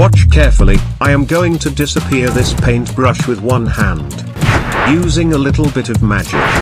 Watch carefully, I am going to disappear this paintbrush with one hand. Using a little bit of magic,